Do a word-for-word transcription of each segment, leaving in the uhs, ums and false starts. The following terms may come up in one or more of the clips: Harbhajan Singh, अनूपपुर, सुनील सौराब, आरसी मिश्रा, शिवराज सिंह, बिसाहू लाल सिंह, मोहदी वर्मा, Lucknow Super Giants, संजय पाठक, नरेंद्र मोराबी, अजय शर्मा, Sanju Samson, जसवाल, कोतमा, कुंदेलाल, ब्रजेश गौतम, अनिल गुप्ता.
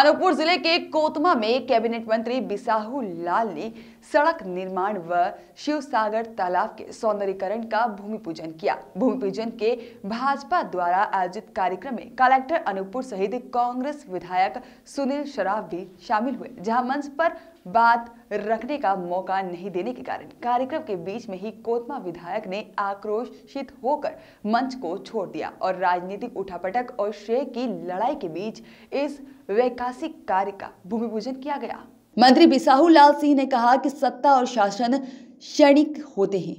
अनूपपुर जिले के कोतमा में कैबिनेट मंत्री बिसाहू लाल ने सड़क निर्माण व शिवसागर तालाब के सौंदर्यीकरण का भूमि पूजन किया। भूमि पूजन के भाजपा द्वारा आयोजित कार्यक्रम में कलेक्टर अनूपपुर सहित कांग्रेस विधायक सुनील सौराब भी शामिल हुए, जहां मंच पर बात रखने का मौका नहीं देने के कारण कार्यक्रम के बीच में ही कोतमा विधायक ने आक्रोशित होकर मंच को छोड़ दिया और राजनीतिक उठापटक और श्रेय की लड़ाई के बीच इस वैकासिक कार्य का भूमि पूजन किया गया। मंत्री बिसाहू लाल सिंह ने कहा कि सत्ता और शासन क्षणिक होते हैं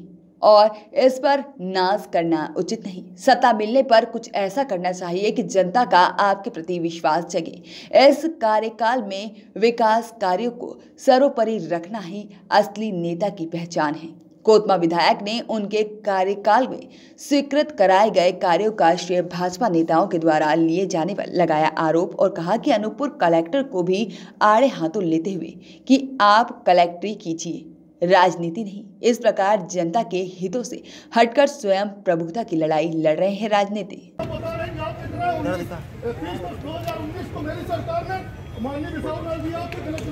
और इस पर नाज करना उचित नहीं। सत्ता मिलने पर कुछ ऐसा करना चाहिए कि जनता का आपके प्रति विश्वास जगे। इस कार्यकाल में विकास कार्यों को सर्वोपरि रखना ही असली नेता की पहचान है। कोतमा विधायक ने उनके कार्यकाल में स्वीकृत कराए गए कार्यों का श्रेय भाजपा नेताओं के द्वारा लिए जाने पर लगाया आरोप और कहा कि अनूपपुर कलेक्टर को भी आड़े हाथों लेते हुए कि आप कलेक्टरी कीजिए, राजनीति नहीं। इस प्रकार जनता के हितों से हटकर स्वयं प्रभुता की लड़ाई लड़ रहे हैं राजनीति। दो हज़ार उन्नीस को मेरी सरकार ने माननीय बिसाहू लाल जी आपके कलेक्टर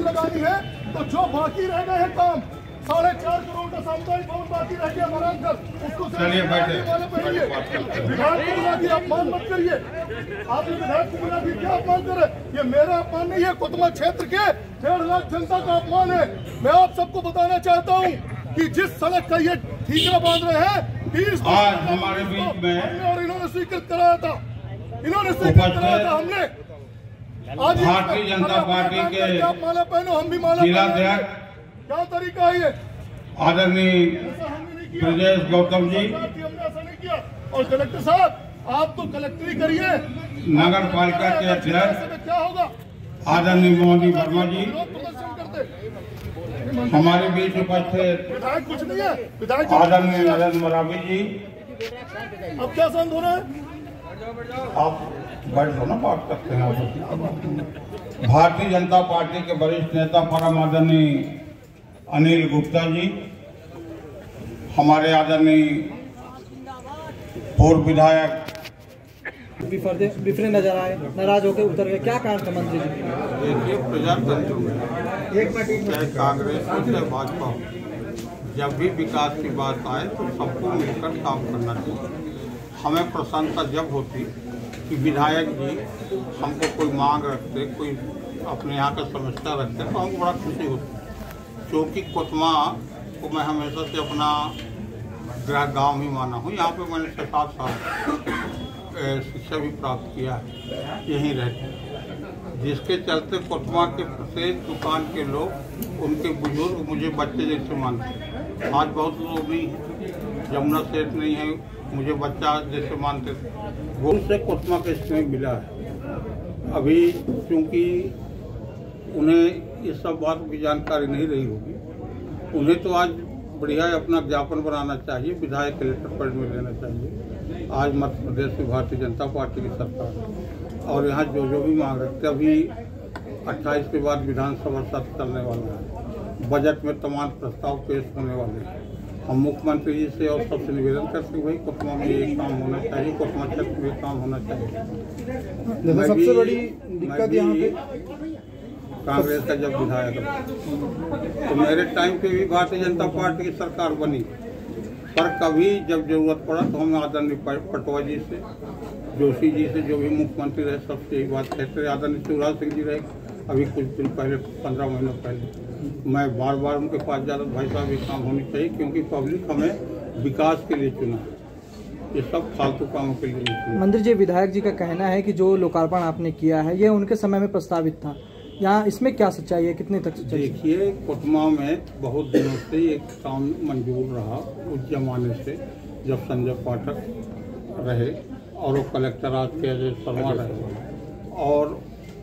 लगानी है, तो जो बाकी रह गए हैं काम साढ़े चार करोड़ का सामुदायिक भवन बाकी रह गया हमारा अंदर, उसको चलिए बैठे विधायक को बुला के अपमान मत करिए। आपने विधायक को बुला के क्या अपमान करे? ये मेरा अपमान नहीं है, कोतमा क्षेत्र के डेढ़ लाख जनता का अपमान है। मैं आप सबको बताना चाहता हूँ कि जिस सड़क का ये ठीकरा बांध रहे हैं तीस हमारे बीच में और इन्होंने स्वीकृत कराया था, इन्होंने स्वीकृत कराया था हमने। आज भारतीय जनता पार्टी के आप माला पहनो, हम भी माला। क्या तरीका है ये? आदरणीय ब्रजेश गौतम जी, हमने ऐसा नहीं किया। और कलेक्टर साहब आप तो कलेक्टरी करिए। नगर पालिका के अध्यक्ष क्या होगा? आदरणीय मोहदी वर्मा जी हमारे बीच उपस्थित। विधायक कुछ नहीं है, विधायक आदरणीय नरेंद्र मोराबी जी। अब क्या संध हो रहा है? आप बैठ जाओ ना, बात करते हैं। भारतीय जनता पार्टी के वरिष्ठ नेता परम आदरणीय अनिल गुप्ता जी हमारे आदरणीय पूर्व विधायक बिफरे नजर आए, नाराज होकर उतर गए, क्या कारण था मंत्री जी? देखिए प्रजातंत्र में एक पार्टी चाहे कांग्रेस हो चाहे भाजपा हो, जब भी विकास की बात आए तो सबको मिलकर काम करना चाहिए। हमें प्रसन्नता जब होती कि विधायक जी हमको कोई मांग रखते, कोई अपने यहाँ का समस्या रखते, तो हमको बड़ा खुशी होती। क्योंकि कोतमा को मैं हमेशा से अपना गांव ही माना हूँ। यहाँ पे मैंने छः सात साल शिक्षा भी प्राप्त किया है, यहीं रहते, जिसके चलते कोतमा के प्रत्येक दुकान के लोग, उनके बुजुर्ग मुझे बच्चे जैसे मानते। आज बहुत लोग भी यमुना सेठ नहीं है, मुझे बच्चा जैसे मानते थे। वो उनसे कोतमा के स्नेह मिला है। अभी चूँकि उन्हें ये सब बात की जानकारी नहीं रही होगी, उन्हें तो आज बढ़िया अपना ज्ञापन बनाना चाहिए, विधायक कलेक्टर पद में लेना चाहिए। आज मध्य प्रदेश में भारतीय जनता पार्टी की सरकार और यहाँ जो जो भी मांग रखते, अभी अट्ठाईस के बाद विधानसभा सत्र चलने वाला है, बजट में तमाम प्रस्ताव पेश होने वाले हैं। हम मुख्यमंत्री जी से और सबसे निवेदन करते हैं भाई कोतमा में ये काम होना चाहिए, कोतमा क्षेत्र में काम होना चाहिए। कांग्रेस का जब विधायक तो मेरे टाइम पे भी भारतीय जनता पार्टी की सरकार बनी, पर कभी जब जरूरत पड़ा तो हम आदरणीय पटवा जी से, जोशी जी से, जो भी मुख्यमंत्री रहे सबसे यही बात कहते रहे। आदरणीय शिवराज सिंह जी रहे, अभी कुछ दिन पहले पंद्रह महीनों पहले मैं बार बार उनके पास जाता, भाई साहब ये काम होनी चाहिए, क्योंकि पब्लिक हमें विकास के लिए चुना, ये सब फालतू कामों के लिए। मंत्री जी, विधायक जी का कहना है कि जो लोकार्पण आपने किया है ये उनके समय में प्रस्तावित था, यहाँ इसमें क्या सच्चाई है, कितने तक सच्चाई? देखिए कोतमा में बहुत दिनों से एक काम मंजूर रहा, उस जमाने से जब संजय पाठक रहे और वो कलेक्टर आज के अजय शर्मा रहे, और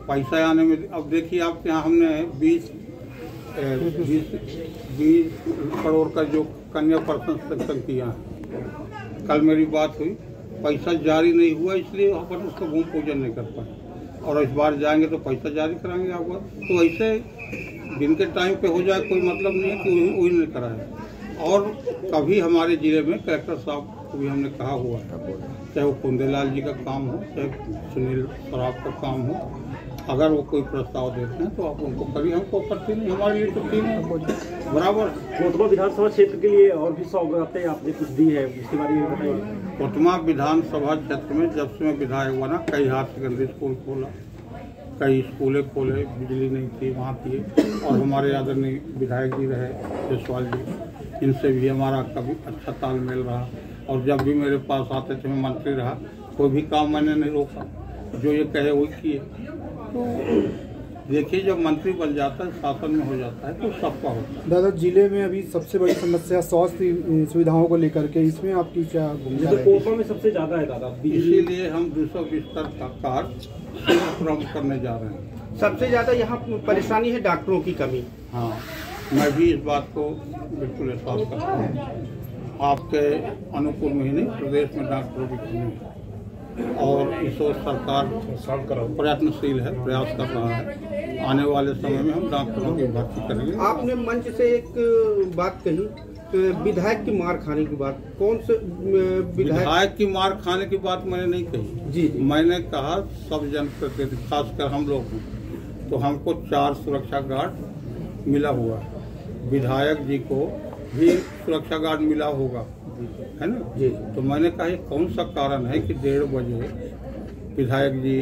पैसा आने में अब देखिए आप यहाँ हमने बीस बीस बीस करोड़ का जो कन्या प्रसंस्करण किया, कल मेरी बात हुई, पैसा जारी नहीं हुआ, इसलिए वहाँ पर उसका भूमि पूजन नहीं कर पाए, और इस बार जाएंगे तो पैसा जारी कराएंगे आपको। तो ऐसे दिन के टाइम पे हो जाए कोई मतलब नहीं है कि वही नहीं कराए। और कभी हमारे जिले में कलेक्टर साहब को भी हमने कहा हुआ है, चाहे वो कुंदेलाल जी का काम हो, चाहे सुनील सौराब का काम हो, अगर वो कोई प्रस्ताव देते हैं तो आप उनको कभी, हमको करते नहीं, हमारे लिए तो तीन है बराबर। कोतमा विधानसभा क्षेत्र के लिए और भी सौगातें आपने कुछ दी है, उसके बारे में बताइए। कोतमा विधानसभा क्षेत्र में जब से मैं विधायक हुआ ना, कई हायर सेकेंडरी स्कूल खोला, कई स्कूलें खोले, बिजली नहीं थी वहाँ थी, और हमारे आदरणीय विधायक जी रहे जसवाल जी, इनसे भी हमारा कभी अच्छा तालमेल रहा, और जब भी मेरे पास आते थे मैं मंत्री रहा, कोई भी काम मैंने नहीं रोका, जो ये कहे वही किए। तो देखिए, जब मंत्री बन जाता है, शासन में हो जाता है, तो सबका होता है। दादा, जिले में अभी सबसे बड़ी समस्या स्वास्थ्य सुविधाओं को लेकर के, इसमें आपकी क्या भूमिका है? कोपा में सबसे ज़्यादा है दादा, इसीलिए हम दो सौ बिस्तर का कार्य प्रारंभ करने जा रहे हैं। सबसे ज़्यादा यहाँ परेशानी है डॉक्टरों की कमी। हाँ, मैं भी इस बात को बिल्कुल एहसास करता हूँ। आपके अनूपपुर में ही नहीं, प्रदेश में डॉक्टरों की कमी है, और इस ओर सरकार प्रयत्नशील है, प्रयास कर रहा है। आने वाले समय में हम डॉक्टरों की भर्ती करेंगे। आपने मंच से एक बात कही, विधायक की मार खाने की बात, कौन से विधायक की मार खाने की बात मैंने नहीं कही जी, जी। मैंने कहा सब जनप्रतिनिधि, खासकर हम लोग तो हमको चार सुरक्षा गार्ड मिला हुआ, विधायक जी को भी सुरक्षा गार्ड मिला होगा, है ना जी। तो मैंने कहा कौन सा कारण है कि डेढ़ बजे विधायक जी,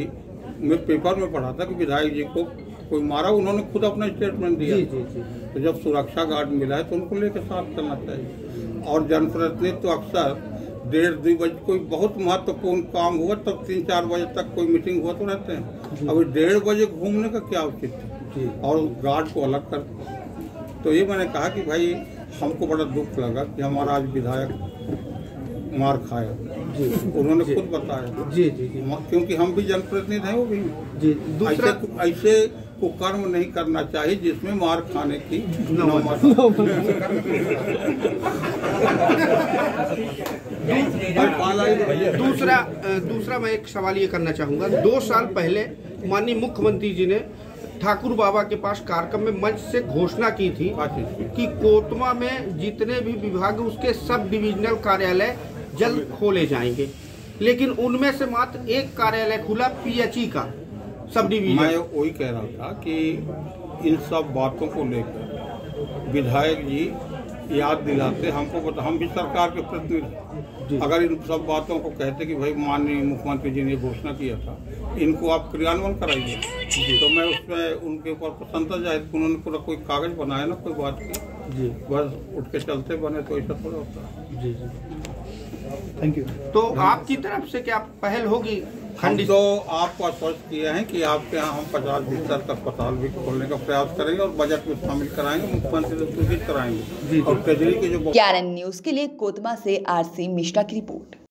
मैं पेपर में पढ़ा था कि विधायक जी को कोई मारा, उन्होंने खुद अपना स्टेटमेंट दिया जी, जी, जी। तो जब सुरक्षा गार्ड मिला है तो उनको लेकर साथ चलना चाहिए, और जनप्रतिनिधि तो अक्सर डेढ़ दो बजे कोई बहुत महत्वपूर्ण काम हुआ तब तो तीन चार बजे तक कोई मीटिंग हुआ तो रहते हैं, अभी डेढ़ बजे घूमने का क्या उचित है, और गार्ड को अलग कर। तो ये मैंने कहा कि भाई हमको बड़ा दुख लगा कि हमारा आज विधायक मार खाया जी, उन्होंने जी, खुद बताया जी जी, जी। क्योंकि हम भी जनप्रतिनिधि हैं, वो भी जी। दूसरा ऐसे को कर्म नहीं करना चाहिए जिसमें मार खाने की नौबत। दूसरा दूसरा मैं एक सवाल ये करना चाहूँगा, दो साल पहले माननीय मुख्यमंत्री जी ने ठाकुर बाबा के पास कार्यक्रम में मंच से घोषणा की थी कि कोतमा में जितने भी विभाग उसके सब डिविजनल कार्यालय जल्द खोले जाएंगे, लेकिन उनमें से मात्र एक कार्यालय खुला, पीएचई का सब डिविजन। मैं वही कह रहा था कि इन सब बातों को लेकर विधायक जी याद दिलाते हमको, हम भी सरकार के प्रतिनिधि, अगर इन सब बातों को कहते कि भाई माननीय मुख्यमंत्री जी ने घोषणा किया था, इनको आप क्रियान्वयन कराइए, तो मैं उसमें उनके ऊपर प्रसन्नता जाहिर, उन्होंने पूरा कोई कागज बनाया ना, कोई बात की जी, बस उठ के चलते बने, तो ऐसा थोड़ा होता है जी जी। Thank you. तो आपकी तरफ से क्या पहल होगी? हम तो आपको आश्वस्त किए हैं कि आपके यहाँ हम पचास बिस्तर का अस्पताल भी खोलने का प्रयास करेंगे, और बजट में शामिल कराएंगे, मुख्यमंत्री से सूचित कराएंगे। और केजरी के जो ग्यारह न्यूज के लिए कोतमा से आरसी मिश्रा की रिपोर्ट।